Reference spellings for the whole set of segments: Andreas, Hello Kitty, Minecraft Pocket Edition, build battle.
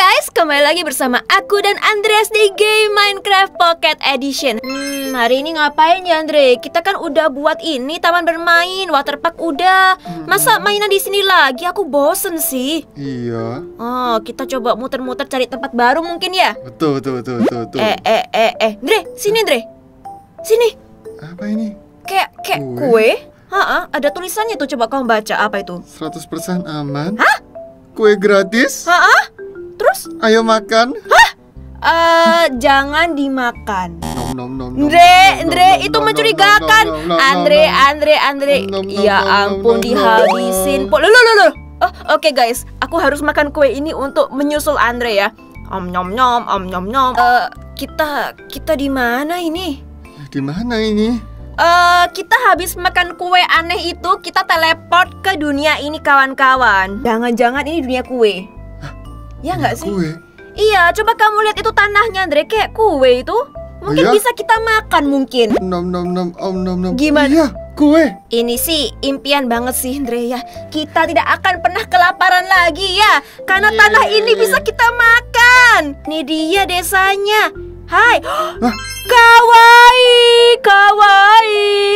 guys, kembali lagi bersama aku dan Andreas di game Minecraft Pocket Edition. Hari ini ngapain ya Andre? Kita kan udah buat ini taman bermain, waterpark udah. Masa mainan di sini lagi? Aku bosen sih. Iya. Oh, kita coba muter-muter cari tempat baru mungkin ya. Betul. Andre, sini Andre. Sini. Apa ini? Kayak kue. Ada tulisannya tuh, coba kamu baca apa itu? 100% aman. Hah? Kue gratis? Terus? Ayo makan. Jangan dimakan. Andre, itu mencurigakan. Andre. Ya ampun, dihabisin. Oke guys, aku harus makan kue ini untuk menyusul Andre ya. Om nom nom. Kita di mana ini? Di mana ini? Kita habis makan kue aneh itu, kita teleport ke dunia ini kawan-kawan. Jangan-jangan ini dunia kue. Hah? Ya nggak sih? Kue? Iya, coba kamu lihat itu tanahnya Andre, kayak kue itu. Mungkin bisa kita makan mungkin. Nom nom nom. Gimana? Iya, kue. Ini sih impian banget sih Andre ya. Kita tidak akan pernah kelaparan lagi ya, karena tanah ini bisa kita makan. Ini dia desanya. Hai, kawaii.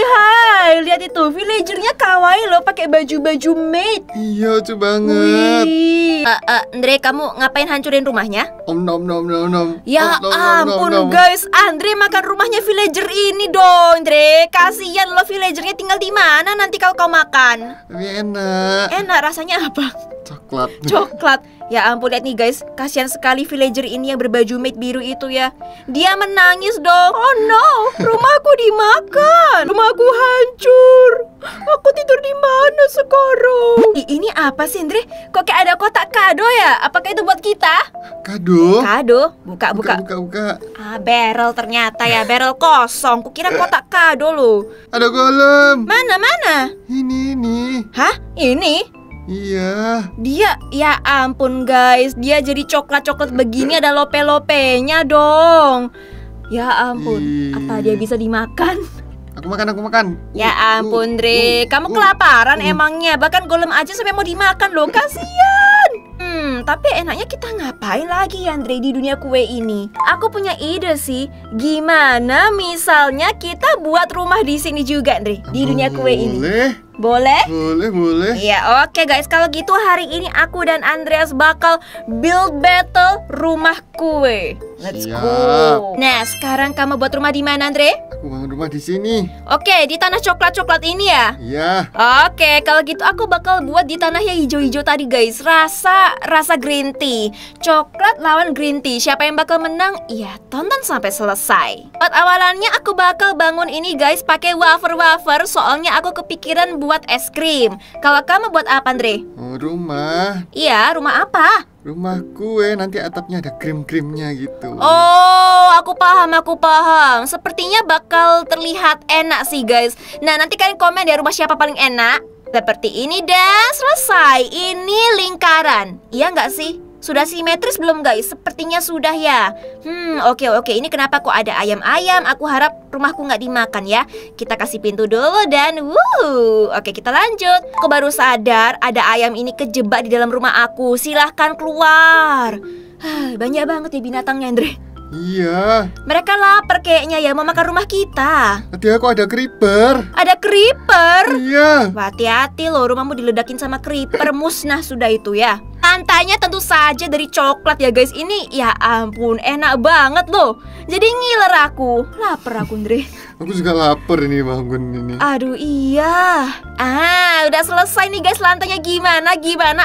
Hai, lihat itu villagernya kawaii loh, pakai baju-baju maid. Iya, lucu banget. Andre, kamu ngapain hancurin rumahnya? Om nom nom. Ya ampun guys, Andre makan rumahnya villager ini dong, Andre. Kasihan loh villagernya, tinggal di mana nanti kalau kau makan? Enak. Enak rasanya apa? Coklat. Ya ampun, lihat nih guys, kasihan sekali villager ini yang berbaju maid biru itu ya. Dia menangis dong. Oh no, rumahku dimakan, rumahku hancur. Aku tidur di mana sekarang? Ini apa sih Andre? Kok kayak ada kotak kado ya? Apakah itu buat kita? Kado? Buka. Ah, barrel ternyata ya, barrel kosong. Kukira kotak kado loh. Ada golem. Mana? Ini. Hah? Ini? Iya. Dia, ya ampun guys, dia jadi coklat-coklat begini, ada lope-lopenya dong. Ya ampun, apa dia bisa dimakan? Aku makan. Ya ampun Dre, kamu kelaparan emangnya. Bahkan golem aja sampai mau dimakan loh, kasihan. Tapi enaknya kita ngapain lagi ya Andre di dunia kue ini? Aku punya ide sih. Gimana misalnya kita buat rumah di sini juga Andre, di dunia kue ini? Boleh. Iya, oke guys, kalau gitu hari ini aku dan Andreas bakal build battle rumah kue. Let's go. Nah, sekarang kamu buat rumah di mana Andre? Aku bangun rumah di sini. Oke, di tanah coklat-coklat ini ya? Iya. Oke, kalau gitu aku bakal buat di tanah yang hijau-hijau tadi guys. Rasa green tea. Coklat lawan green tea, siapa yang bakal menang? Ya, tonton sampai selesai. Buat awalannya aku bakal bangun ini guys pakai wafer-wafer, soalnya aku kepikiran buat es krim. Kalau kamu buat apa Andre? Rumah. Iya, rumah apa? Rumah kue, nanti atapnya ada krim-krimnya gitu. Oh, aku paham. Sepertinya bakal terlihat enak sih guys. Nah, nanti kalian komen ya rumah siapa paling enak. Seperti ini dan selesai. Ini lingkaran, iya nggak sih? Sudah simetris belum guys? Sepertinya sudah ya. Oke. Ini kenapa kok ada ayam-ayam? Aku harap rumahku nggak dimakan ya. Kita kasih pintu dulu dan oke, kita lanjut. Aku baru sadar ada ayam ini kejebak di dalam rumah aku. Silahkan keluar. Banyak banget ya binatangnya Andre. Iya. Mereka lapar kayaknya ya, mau makan rumah kita. Nanti aku ada creeper. Ada creeper? Iya. Hati-hati loh, rumahmu diledakin sama creeper. Musnah sudah itu ya. Lantainya tentu saja dari coklat ya guys. Ini ya ampun enak banget loh. Jadi ngiler aku. Lapar aku Andre. Aku juga lapar ini bangun ini. Aduh iya. Udah selesai nih guys lantainya. Gimana?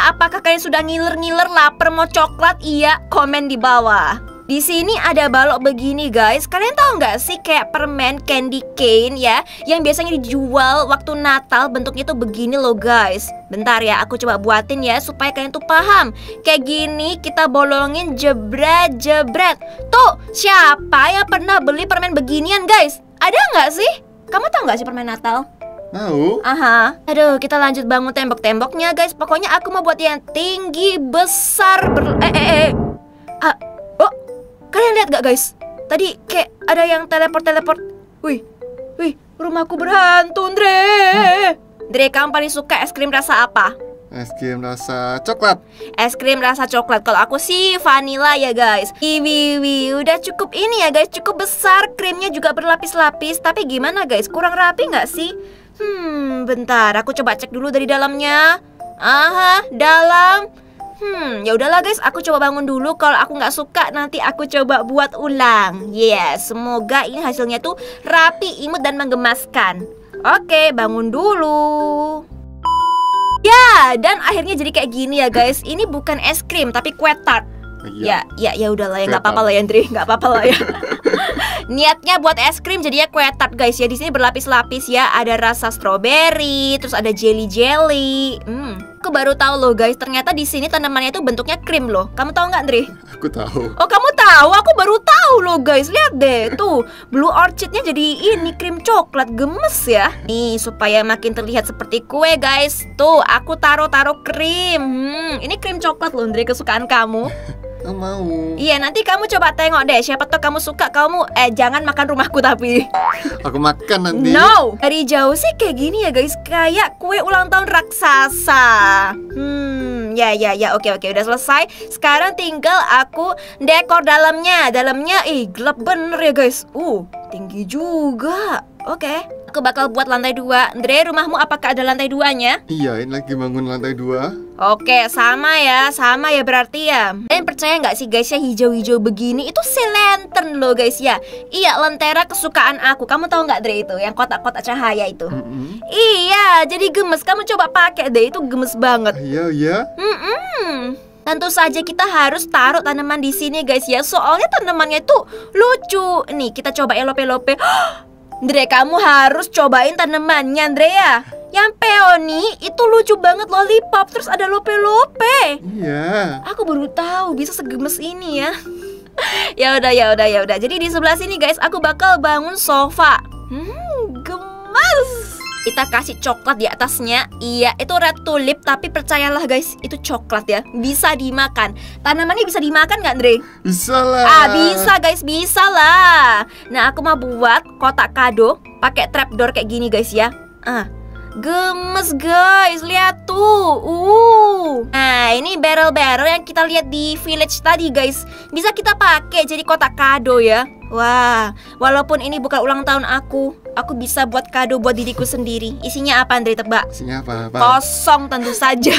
Apakah kalian sudah ngiler-ngiler lapar mau coklat? Iya, komen di bawah. Di sini ada balok begini guys. Kalian tahu nggak sih kayak permen candy cane ya, yang biasanya dijual waktu Natal. Bentuknya tuh begini loh guys. Bentar ya, aku coba buatin ya supaya kalian tuh paham. Kayak gini kita bolongin, jebret. Tuh, siapa yang pernah beli permen beginian guys? Ada nggak sih? Kamu tahu nggak sih permen Natal? Tahu. Aduh, kita lanjut bangun tembok-temboknya guys. Pokoknya aku mau buat yang tinggi, besar, kalian lihat gak guys? Tadi kayak ada yang teleport. Wih, rumahku berhantu Andre. Kamu paling suka es krim rasa apa? Es krim rasa coklat. Es krim rasa coklat. Kalau aku sih vanilla ya guys. Iwi, udah cukup ini ya guys. Cukup besar. Krimnya juga berlapis-lapis. Tapi gimana guys? Kurang rapi nggak sih? Bentar. Aku coba cek dulu dari dalamnya. Aha, dalam. Ya udahlah guys. Aku coba bangun dulu. Kalau aku nggak suka, nanti aku coba buat ulang. Yes. Semoga ini hasilnya tuh rapi, imut dan menggemaskan. Oke, bangun dulu. Ya, dan akhirnya jadi kayak gini ya guys. Ini bukan es krim tapi kue tart. Ya udahlah ya, nggak apa-apa lah ya Andri, nggak apa-apa lah ya. Niatnya buat es krim jadinya kue tart guys ya. Di sini berlapis-lapis ya. Ada rasa stroberi, terus ada jelly. Aku baru tahu loh guys, ternyata di sini tanamannya itu bentuknya krim loh. Kamu tahu nggak Andri? Aku tahu. Oh kamu tahu? Aku baru tahu loh guys. Lihat deh tuh, blue orchidnya jadi ini krim coklat, gemes ya. Nih supaya makin terlihat seperti kue guys. Tuh aku taruh krim. Ini krim coklat loh Andri, kesukaan kamu. Kamu mau? Iya, nanti kamu coba tengok deh. Siapa tau kamu suka. Kamu jangan makan rumahku tapi. Aku makan nanti. No. Dari jauh sih kayak gini ya guys. Kayak kue ulang tahun raksasa. Ya oke udah selesai. Sekarang tinggal aku dekor dalamnya. Dalamnya gelap bener ya guys. Tinggi juga. Oke. Aku bakal buat lantai 2. Andre, rumahmu apakah ada lantai 2-nya? Iya, ini lagi bangun lantai 2. Oke, sama ya berarti ya. Kalian percaya nggak sih guys ya, hijau-hijau begini itu lantern loh guys ya. Iya, lentera kesukaan aku. Kamu tahu nggak Andre itu, yang kotak-kotak cahaya itu? Iya, jadi gemes. Kamu coba pakai deh, itu gemes banget. Iya. Tentu saja kita harus taruh tanaman di sini guys ya. Soalnya tanamannya itu lucu. Nih, kita coba elope-elope. Andre, kamu harus cobain tanamannya Andre ya. Yang peoni itu lucu banget, lollipop. Terus ada lope-lope. Iya. Aku baru tahu bisa segemes ini ya. Ya udah. Jadi di sebelah sini guys, aku bakal bangun sofa. Gemes. Kita kasih coklat di atasnya. Iya, itu red tulip. Tapi percayalah guys, itu coklat ya. Bisa dimakan. Tanamannya bisa dimakan gak Andre? Bisa lah. Bisa guys, bisa lah. Nah, aku mau buat kotak kado pakai trapdoor kayak gini guys ya. Gemes guys, lihat tuh. Nah, ini barrel yang kita lihat di village tadi guys. Bisa kita pakai jadi kotak kado ya. Wah, walaupun ini bukan ulang tahun aku bisa buat kado buat diriku sendiri. Isinya apa Andre, tebak? Isinya apa? Kosong tentu saja.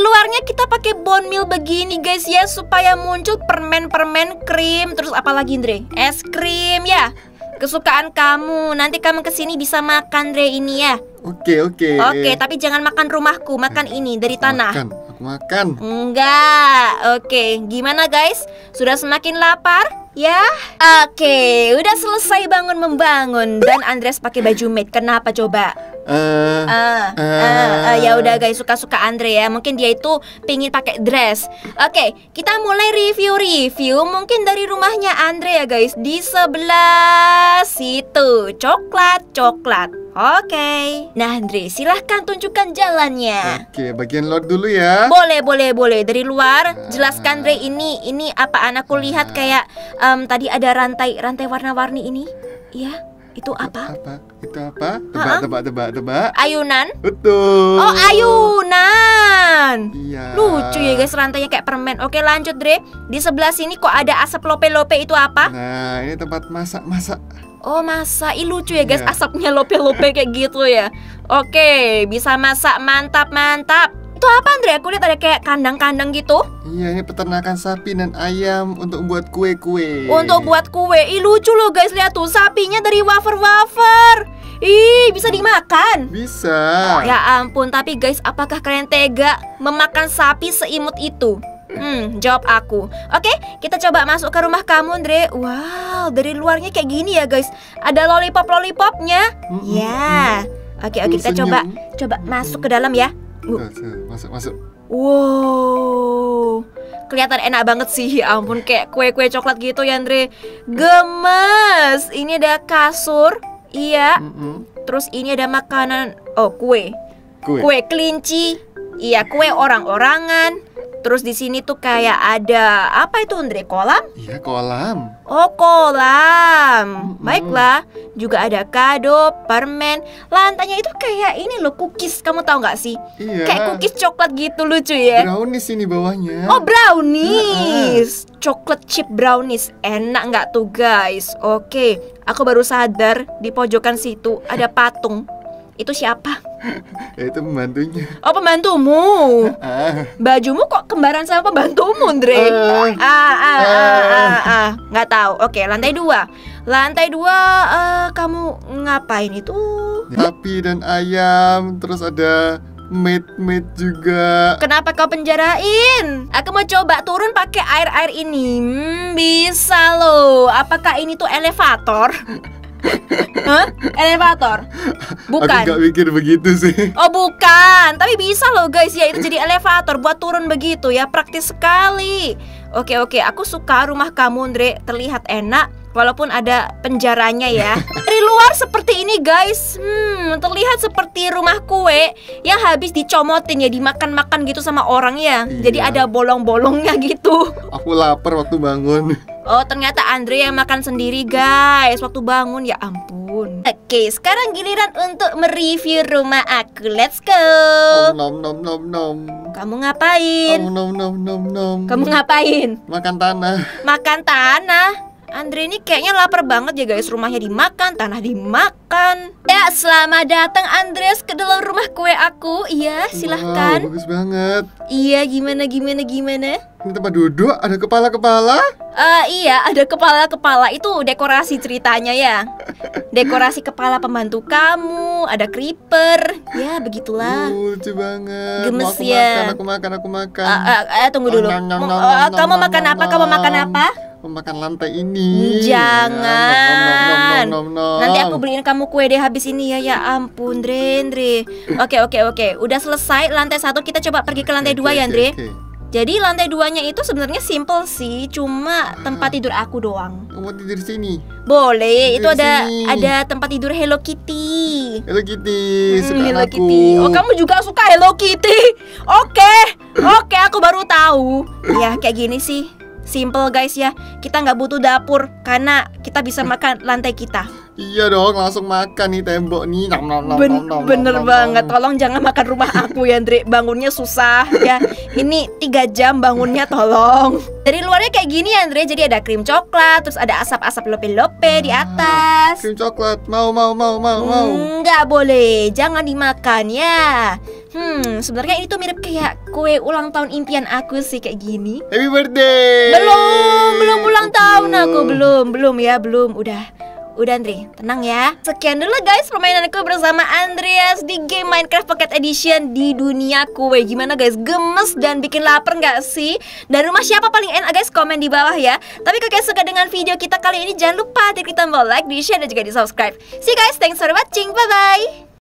Luarnya kita pakai bone meal begini guys ya, supaya muncul permen-permen krim. Terus apalagi Andre? Es krim ya. Kesukaan kamu. Nanti kamu kesini bisa makan Andre ini ya. Oke, tapi jangan makan rumahku. Makan ini dari tanah. Aku makan. Enggak. Oke, gimana guys? Sudah semakin lapar? Ya, oke, udah selesai bangun-membangun. Dan Andreas pakai baju maid, kenapa coba? Ya udah guys, suka-suka Andre ya. Mungkin dia itu pingin pakai dress. Oke, kita mulai review. Mungkin dari rumahnya Andre ya guys. Di sebelah situ, coklat. Oke. Nah Andre, silahkan tunjukkan jalannya. Oke, bagian luar dulu ya. Boleh. Dari luar, jelaskan Andre ini apaan. Aku lihat kayak tadi ada rantai warna-warni ini. Iya, itu apa? Itu apa? Tebak. Ayunan? Betul. Oh, ayunan. Iya. Lucu ya guys, rantainya kayak permen. Oke, lanjut Dre. Di sebelah sini kok ada asap lope-lope, itu apa? Nah, ini tempat masak. Oh masak, lucu ya guys, asapnya lope-lope kayak gitu ya. Oke, bisa masak, mantap. Itu apa Andre? Aku lihat ada kayak kandang-kandang gitu. Iya, ini peternakan sapi dan ayam untuk buat kue-kue. Lucu loh guys, lihat tuh sapinya dari wafer-wafer. Bisa dimakan. Bisa. Ya ampun, tapi guys, apakah kalian tega memakan sapi seimut itu? Jawab aku. Oke, kita coba masuk ke rumah kamu, Andre. Wow, dari luarnya kayak gini ya, guys. Ada lollipop-lollipopnya. Ya. Oke, kita coba masuk ke dalam ya. Masuk. Wow. Kelihatan enak banget sih. Ya ampun, kayak kue-kue coklat gitu ya, Andre. Gemes. Ini ada kasur. Iya. Terus ini ada makanan. Oh, kue kelinci. Iya, kue orang-orangan. Terus di sini tuh kayak ada apa itu, Andre? Kolam? Iya, kolam. Oh, kolam. Baiklah. Juga ada kado, permen. Lantainya itu kayak ini loh, cookies. Kamu tahu nggak sih? Iya. Kayak cookies coklat gitu, lucu ya. Brownies ini bawahnya. Oh, brownies. Coklat chip brownies. Enak nggak tuh, guys? Oke. Aku baru sadar di pojokan situ ada patung. Itu siapa? Ya, itu pembantunya. Oh, pembantumu. Bajumu kok kembaran sama pembantumu, Andre? Nggak tahu. Oke, lantai dua. Lantai dua, kamu ngapain itu? Sapi dan ayam, terus ada maid juga. Kenapa kau penjarain? Aku mau coba turun pakai air ini. Bisa loh. Apakah ini tuh elevator? Hah? Elevator? Bukan. Aku gak mikir begitu sih. Oh, bukan. Tapi bisa loh, guys, ya. Itu jadi elevator buat turun begitu ya. Praktis sekali. Oke. Aku suka rumah kamu, Andre. Terlihat enak walaupun ada penjaranya ya. Dari luar seperti ini, guys. Terlihat seperti rumah kue yang habis dicomotin ya, dimakan-makan gitu sama orang ya. Iya. Jadi ada bolong-bolongnya gitu. Aku lapar waktu bangun. Oh, ternyata Andre yang makan sendiri, guys, waktu bangun. Ya ampun. Oke, sekarang giliran untuk mereview rumah aku. Let's go. Nom nom nom nom. Kamu ngapain? Om, nom nom nom nom. Kamu ngapain? Makan tanah. Makan tanah. Andre ini kayaknya lapar banget ya, guys. Rumahnya dimakan, tanah dimakan. Ya, selamat datang Andreas ke dalam rumah kue aku. Iya, silahkan. Wow, bagus banget. Iya, gimana? Ini tempat duduk, ada kepala-kepala. Iya, ada kepala-kepala. Itu dekorasi ceritanya ya. Dekorasi kepala pembantu kamu. Ada creeper. Ya, begitulah. Lucu banget. Gemes ya. Aku makan. Tunggu dulu. Kamu makan apa? Memakan lantai ini. Jangan. Nanti aku beliin kamu kue deh habis ini ya. Ya ampun, Andre. Oke. Udah selesai lantai satu. Kita coba pergi ke lantai dua ya, Andre. Jadi lantai duanya itu sebenarnya simple sih, cuma tempat tidur aku doang. Mau tidur sini? Boleh. Tidur itu ada tempat tidur Hello Kitty. Hello Kitty, suka Hello aku. Kitty. Oh, kamu juga suka Hello Kitty? Oke, aku baru tahu. Ya kayak gini sih. Simple, guys ya. Kita nggak butuh dapur karena kita bisa makan lantai kita. Iya dong, langsung makan nih tembok nih. Bener banget. Tolong jangan makan rumah aku ya, Andre. Bangunnya susah ya. Ini 3 jam bangunnya, tolong. Dari luarnya kayak gini ya, Andre. Jadi ada krim coklat, terus ada asap-asap lope-lope di atas. Krim coklat, mau. Nggak boleh, jangan dimakan ya. Sebenarnya ini tuh mirip kayak kue ulang tahun impian aku sih, kayak gini. Happy birthday. Belum ulang tahun aku, belum. Udah Andre, tenang ya. Sekian dulu, guys, permainanku bersama Andreas di game Minecraft Pocket Edition di dunia kue. Gimana, guys? Gemes dan bikin lapar nggak sih? Dan rumah siapa paling enak, guys? Komen di bawah ya. Tapi kalau kalian suka dengan video kita kali ini, jangan lupa klik tombol like, di share dan juga di subscribe. See you guys, thanks for watching. Bye bye.